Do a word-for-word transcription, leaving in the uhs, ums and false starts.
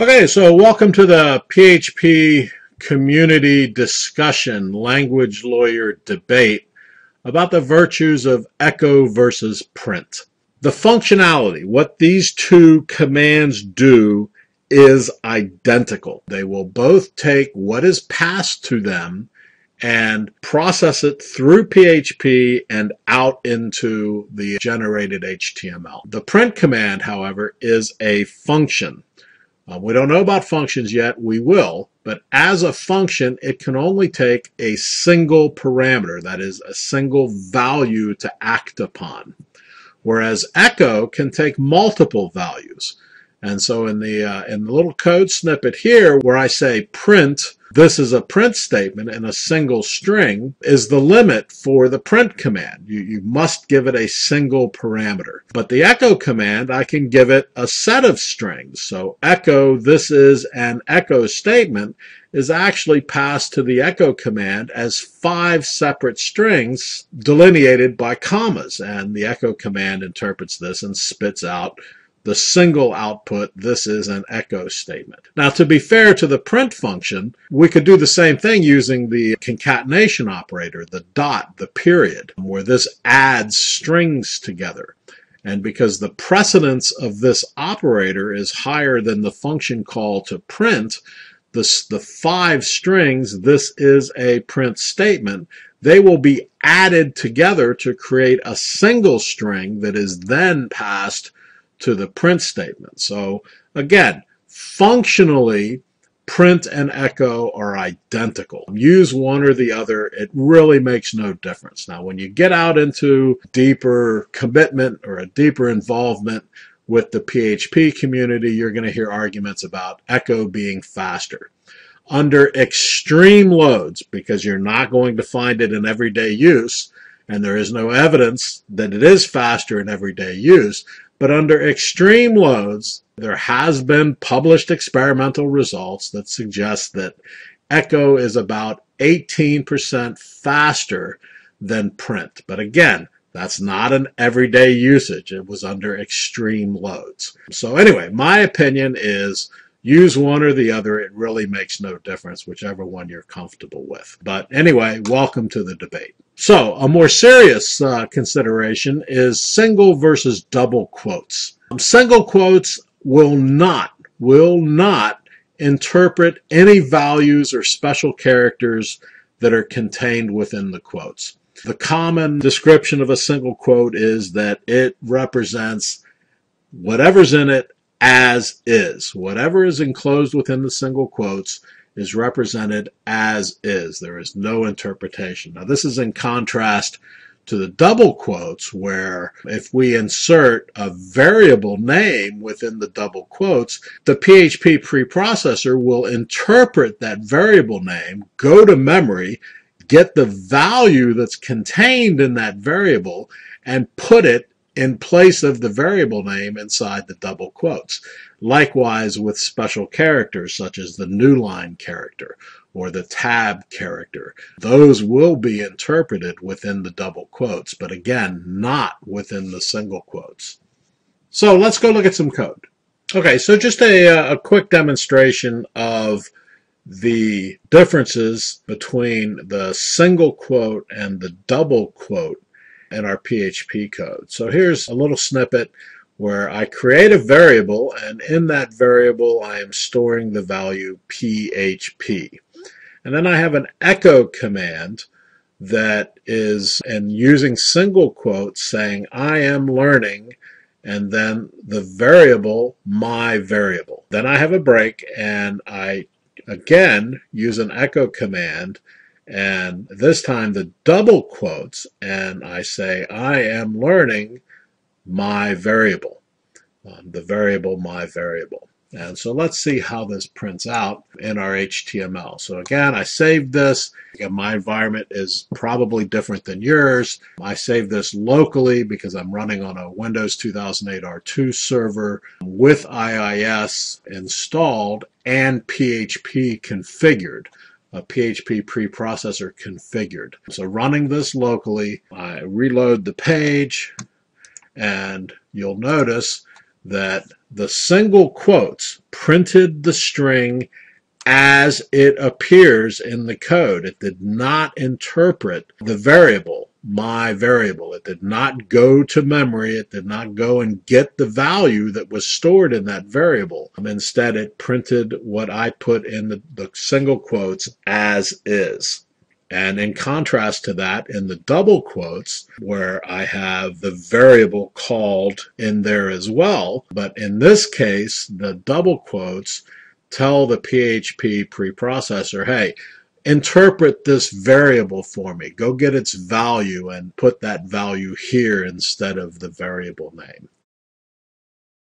Okay, so welcome to the P H P community discussion, language lawyer debate about the virtues of echo versus print. The functionality, what these two commands do, is identical. They will both take what is passed to them and process it through P H P and out into the generated H T M L. The print command, however, is a function. Uh, we don't know about functions yet. We will. But as a function, it can only take a single parameter, that is, a single value to act upon, whereas echo can take multiple values. And so in the, uh, in the little code snippet here where I say print, this is a print statement in a single string, is the limit for the print command. You, you must give it a single parameter. But the echo command, I can give it a set of strings. So echo, this is an echo statement, is actually passed to the echo command as five separate strings delineated by commas. And the echo command interprets this and spits out the single output, this is an echo statement. Now, to be fair to the print function, we could do the same thing using the concatenation operator, the dot, the period, where this adds strings together. And because the precedence of this operator is higher than the function call to print, this, the five strings, this is a print statement, they will be added together to create a single string that is then passed to the print statement. So again, functionally, print and echo are identical. Use one or the other, it really makes no difference. Now, when you get out into deeper commitment or a deeper involvement with the P H P community, you're going to hear arguments about echo being faster. Under extreme loads, because you're not going to find it in everyday use, and there is no evidence that it is faster in everyday use, but under extreme loads, there has been published experimental results that suggest that echo is about eighteen percent faster than print. But again, that's not an everyday usage. It was under extreme loads. So anyway, my opinion is use one or the other. It really makes no difference, whichever one you're comfortable with. But anyway, welcome to the debate. So a more serious uh, consideration is single versus double quotes. Um, single quotes will not, will not interpret any values or special characters that are contained within the quotes. The common description of a single quote is that it represents whatever's in it as is. Whatever is enclosed within the single quotes is represented as is. There is no interpretation. Now, this is in contrast to the double quotes, where if we insert a variable name within the double quotes, the P H P preprocessor will interpret that variable name, go to memory, get the value that's contained in that variable, and put it in place of the variable name inside the double quotes. Likewise with special characters such as the new line character or the tab character. Those will be interpreted within the double quotes, but again, not within the single quotes. So let's go look at some code. Okay, so just a, a quick demonstration of the differences between the single quote and the double quote in our P H P code. So here's a little snippet where I create a variable, and in that variable I am storing the value P H P. And then I have an echo command that is, and using single quotes, saying I am learning, and then the variable, my variable. Then I have a break, and I again use an echo command, and this time the double quotes, and I say I am learning my variable, um, the variable my variable. And so let's see how this prints out in our H T M L. So again, I saved this. Again, my environment is probably different than yours. I saved this locally because I'm running on a Windows two thousand eight R two server with I I S installed and P H P configured. A P H P preprocessor configured. So running this locally, I reload the page, and you'll notice that the single quotes printed the string as it appears in the code. It did not interpret the variable, my variable. It did not go to memory. It did not go and get the value that was stored in that variable. Instead, it printed what I put in the, the single quotes as is. And in contrast to that, in the double quotes, where I have the variable called in there as well, but in this case, the double quotes tell the P H P preprocessor, hey, interpret this variable for me. Go get its value and put that value here instead of the variable name.